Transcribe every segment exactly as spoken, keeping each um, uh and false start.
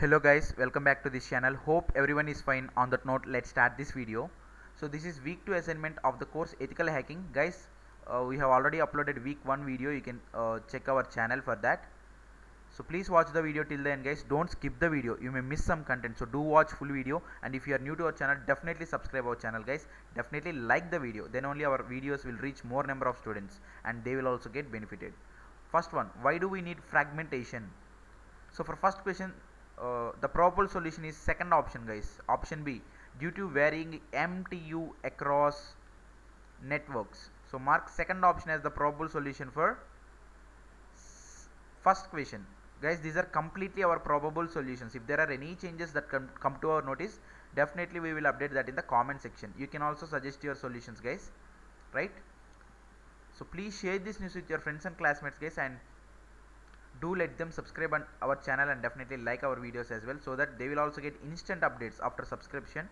Hello guys, welcome back to this channel. Hope everyone is fine. On that note, let's start this video. So this is week two assignment of the course ethical hacking. Guys, uh, we have already uploaded week one video. You can uh, check our channel for that. So please watch the video till the end, guys. Don't skip the video. You may miss some content, so do watch full video. And if you are new to our channel, definitely subscribe our channel, guys. Definitely like the video. Then only our videos will reach more number of students and they will also get benefited. First one, why do we need fragmentation? So for first question, Uh, the probable solution is second option, guys. Option B, due to varying M T U across networks. So mark second option as the probable solution for first question. Guys, these are completely our probable solutions. If there are any changes that can come to our notice, definitely we will update that in the comment section. You can also suggest your solutions, guys, right? So please share this news with your friends and classmates, guys, and do let them subscribe on our channel and definitely like our videos as well, so that they will also get instant updates after subscription,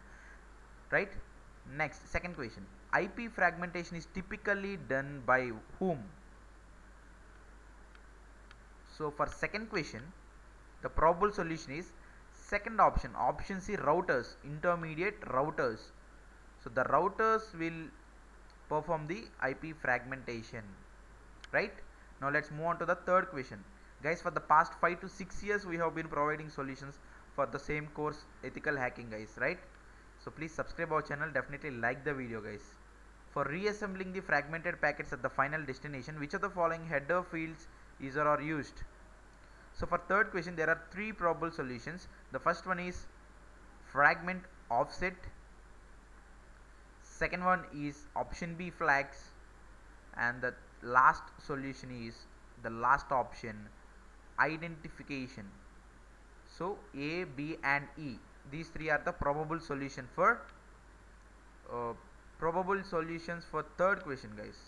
right? Next, second question, I P fragmentation is typically done by whom? So for second question, the probable solution is second option, option C, routers, intermediate routers. So the routers will perform the I P fragmentation, right? Now let's move on to the third question. Guys, for the past five to six years we have been providing solutions for the same course ethical hacking, guys, right? So please subscribe our channel, definitely like the video, guys. For reassembling the fragmented packets at the final destination, which of the following header fields is or are used? So for third question, there are three probable solutions. The first one is fragment offset, second one is option B, flags, and the last solution is the last option, identification. So A, B and E, these three are the probable solution for uh, probable solutions for third question, guys.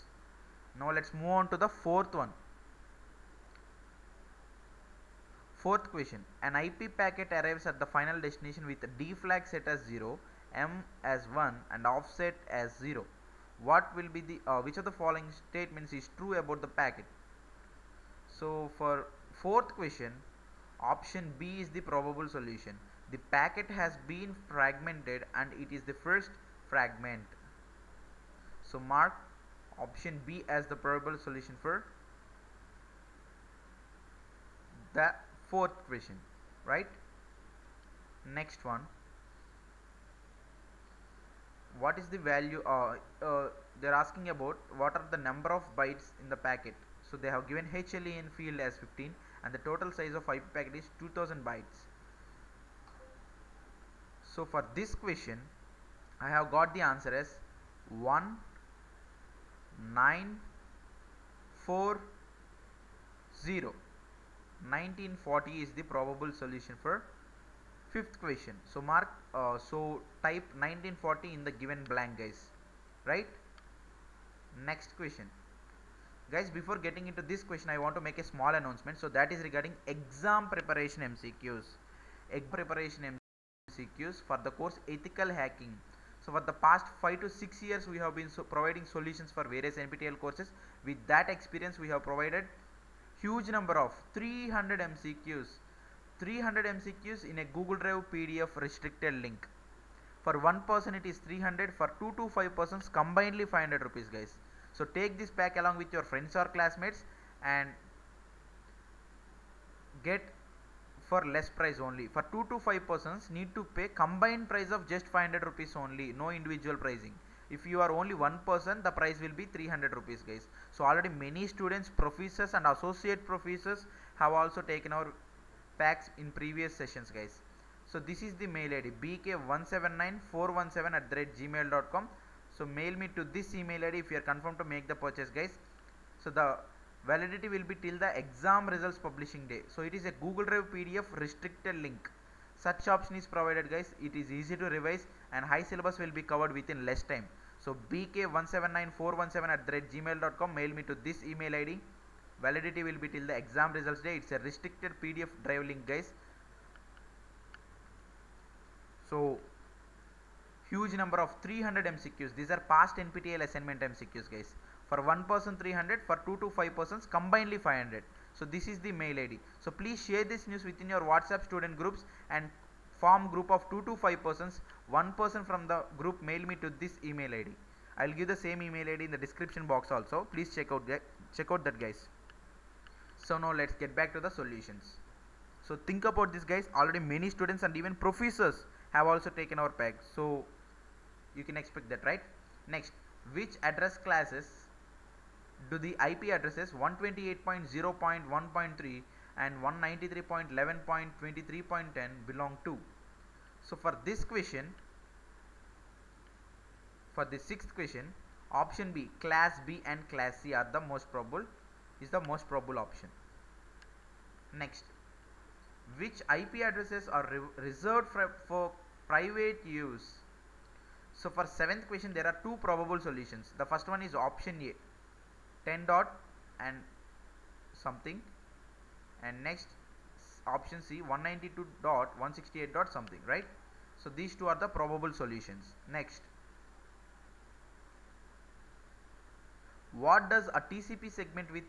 Now let's move on to the fourth one. Fourth question, an I P packet arrives at the final destination with D flag set as zero, M as one and offset as zero. What will be the uh, which of the following statements is true about the packet? So for fourth question, option B is the probable solution. The packet has been fragmented and it is the first fragment. So mark option B as the probable solution for the fourth question, right? Next one, what is the value, uh, uh, they're asking about what are the number of bytes in the packet. So they have given H L E N field as fifteen and the total size of I P packet is two thousand bytes. So for this question, I have got the answer as one nine four zero. nineteen forty is the probable solution for fifth question. So mark, uh, so type nineteen forty in the given blank, guys, right? Next question. Guys, before getting into this question, I want to make a small announcement. So that is regarding exam preparation M C Qs. Exam preparation M C Qs for the course ethical hacking. So for the past five to six years, we have been so providing solutions for various N P T E L courses. With that experience, we have provided huge number of three hundred M C Qs. three hundred M C Qs in a Google Drive P D F restricted link. For one person, it is three hundred. For two to five persons, combinedly five hundred rupees, guys. So take this pack along with your friends or classmates and get for less price only. For two to five persons need to pay combined price of just five hundred rupees only, no individual pricing. If you are only one person, the price will be three hundred rupees, guys. So already many students, professors and associate professors have also taken our packs in previous sessions, guys. So this is the mail I D b k one seven nine four one seven at the rate gmail dot com. So mail me to this email I D if you are confirmed to make the purchase, guys. So the validity will be till the exam results publishing day. So it is a Google Drive P D F restricted link. Such option is provided, guys. It is easy to revise and high syllabus will be covered within less time. So b k one seven nine four one seven at the rate gmail dot com. Mail me to this email I D. Validity will be till the exam results day. It's a restricted P D F drive link, guys. So huge number of three hundred M C Qs. These are past N P T E L assignment M C Qs, guys. For one person three hundred, for two to five persons combinedly five hundred. So this is the mail I D. So please share this news within your WhatsApp student groups and form group of two to five persons. One person from the group mail me to this email I D. I will give the same email I D in the description box also. Please check out that, check out that guys. So now let's get back to the solutions. So think about this guys, already many students and even professors have also taken our pack. So you can expect that, right? Next, which address classes do the I P addresses one twenty-eight dot zero dot one dot three and one ninety-three dot eleven dot twenty-three dot ten belong to? So for this question, for the sixth question, option B, class B and class C are the most probable, is the most probable option. Next, which I P addresses are re reserved for, for private use? So for seventh question, there are two probable solutions. The first one is option A, ten dot and something, and next option C, one ninety-two dot one sixty-eight dot something, right? So these two are the probable solutions. Next, what does a T C P segment with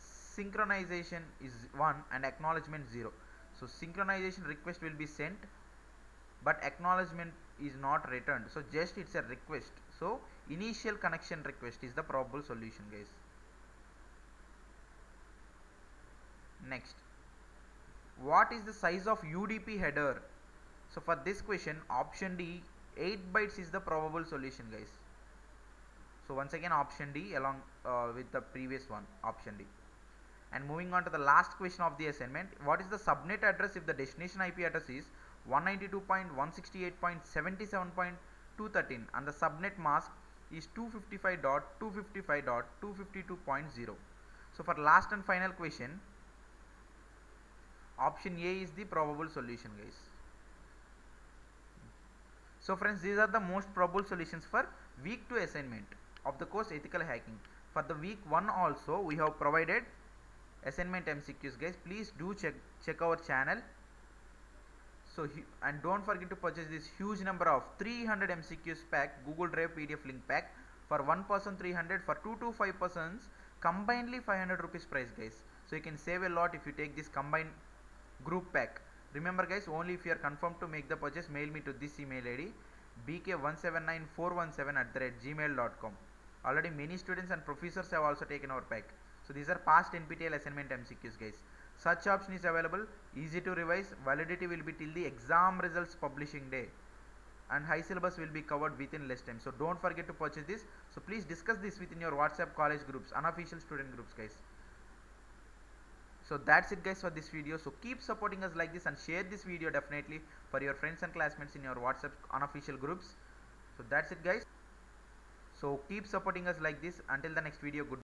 synchronization is one and acknowledgement zero? So synchronization request will be sent, but acknowledgement is not returned. So just it's a request. So initial connection request is the probable solution, guys. Next, what is the size of U D P header? So for this question, option D, eight bytes is the probable solution, guys. So once again option D along uh, with the previous one, option D. And moving on to the last question of the assignment, what is the subnet address if the destination I P address is one ninety-two dot one sixty-eight dot seventy-seven dot two thirteen and the subnet mask is two fifty-five dot two fifty-five dot two fifty-two dot zero? So for last and final question, option A is the probable solution, guys. So friends, these are the most probable solutions for week two assignment of the course ethical hacking. For the week one also we have provided assignment M C Qs, guys. Please do check check our channel. So and don't forget to purchase this huge number of three hundred M C Qs pack, Google Drive P D F link pack. For one person three hundred, for two to five persons combinedly five hundred rupees price, guys. So you can save a lot if you take this combined group pack. Remember guys, only if you are confirmed to make the purchase, mail me to this email I D, b k one seven nine four one seven at the rate gmail dot com. Already many students and professors have also taken our pack. So these are past N P T E L assignment M C Qs, guys. Search option is available, easy to revise, validity will be till the exam results publishing day, and high syllabus will be covered within less time. So don't forget to purchase this. So please discuss this within your WhatsApp college groups, unofficial student groups, guys. So that's it guys for this video. So keep supporting us like this and share this video definitely for your friends and classmates in your WhatsApp unofficial groups. So that's it guys. So keep supporting us like this. Until the next video, goodbye.